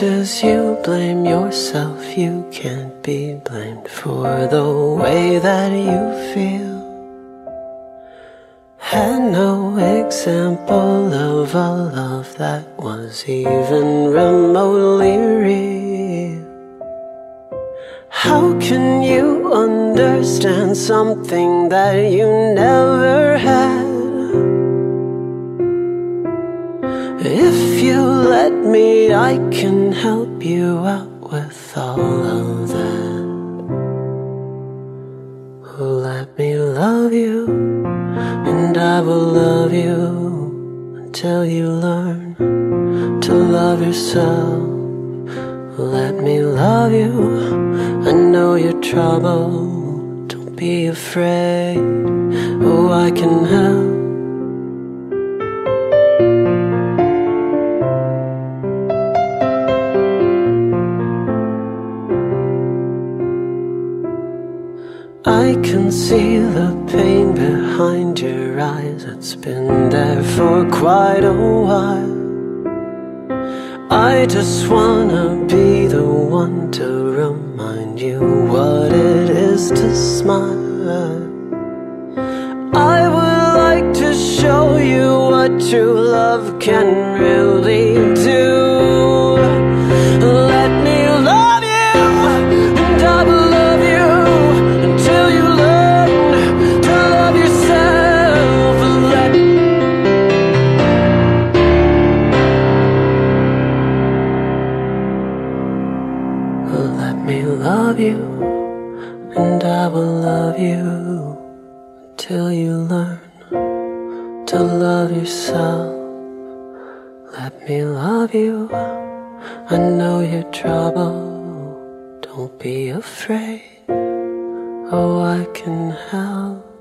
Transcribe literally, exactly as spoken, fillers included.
much as you blame yourself, you can't be blamed for the way that you feel. Had no example of a love that was even remotely real. How can you understand something that you never had? If you let me, I can help you out with all of that. Let me love you, and I will love you until you learn to love yourself. Let me love you, I know you're troubled, don't be afraid, oh I can help. I can see the pain behind your eyes, it's been there for quite a while. I just wanna be the one to remind you what it is to smile. I would like to show you what true love can really do. Let me love you, and I will love you. You, and I will love you till you learn to love yourself. Let me love you, I know your trouble, don't be afraid, oh I can help.